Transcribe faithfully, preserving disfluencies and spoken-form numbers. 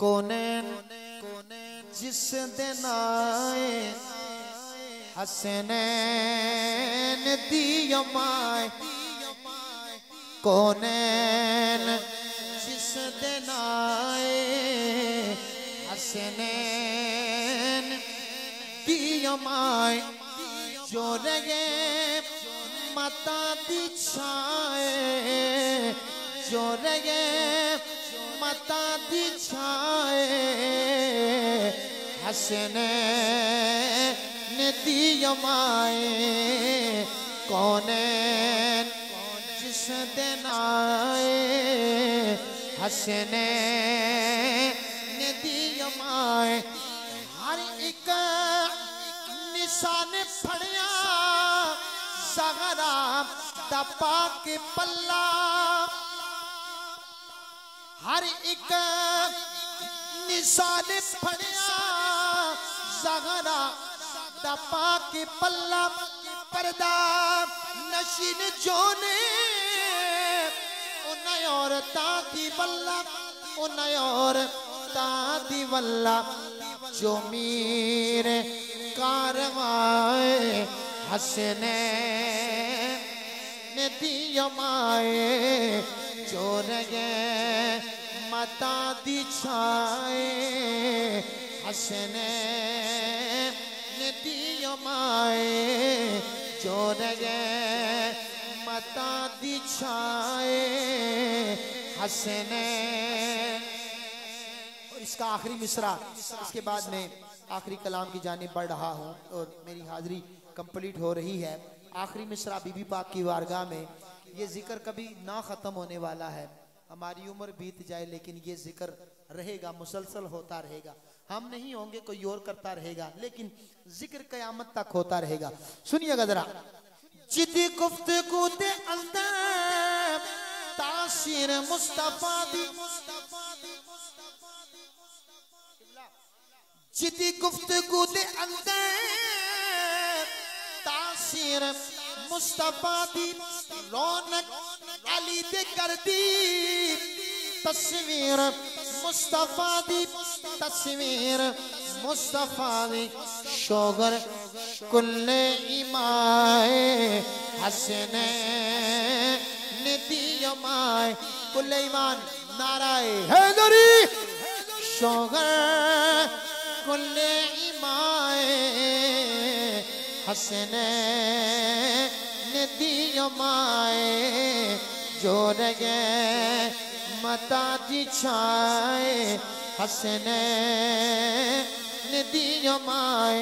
कोनैन जिस दे ना आए हसनैन दी ओ मां आए, कोनैन जिस दे ना आए हसनैन दी ओ मां आए, जो रहे माता दी छाए, जो रहे माता दी छाए हसनैन दी ओ मां आए, कोनैन जिस दे ना आए हसनैन दी ओ मां आए। हर एक निशान फड़िया सहरा दबा के पल्ला, हर एक निशान फड़िया सहरा दबा के पल्ला, पर्दा नशीन जोने उन और तादी वल्ला, उन और तादी वल्ला, जो मीर कारवाए हसनैन दी ओ मां आए, जो रहे माता दी छाए हसनैन दी ओ मां आए, जो रहे माता दी छाए हसनैन। और इसका आखिरी मिसरा, इसके बाद मैं आखिरी कलाम की जानिब बढ़ रहा हूँ और मेरी हाजिरी कंप्लीट हो रही है। आखिरी मिसरा बीबी पाक की वारगाह में, ये जिक्र कभी ना ख़त्म होने वाला है, हमारी उम्र बीत जाए लेकिन ये जिक्र रहेगा, मुसलसल होता रहेगा। हम नहीं होंगे कोई और करता रहेगा, लेकिन जिक्र कयामत तक होता रहेगा। सुनिएगा जरा। जिद्दी गुफ्तगू दे अंदर तासीर मुस्तफा दी, जिद्दी गुफ्तगू दे अंदर तासीर मुस्तफा दी, रौनक अली दे कर दी तस्वीर मुस्तफा दी, तस्वीर मुस्तफा दी, शोगर कुल्ले इमाए हसनैन दी ओ मां आए। कुल्ले ईमान नाराए हैदरी, शोगर कुल्ले इमाए हसनैन दी ओ मां आए, जो रहे माता दी छाए हसनैन दी ओ मां आए।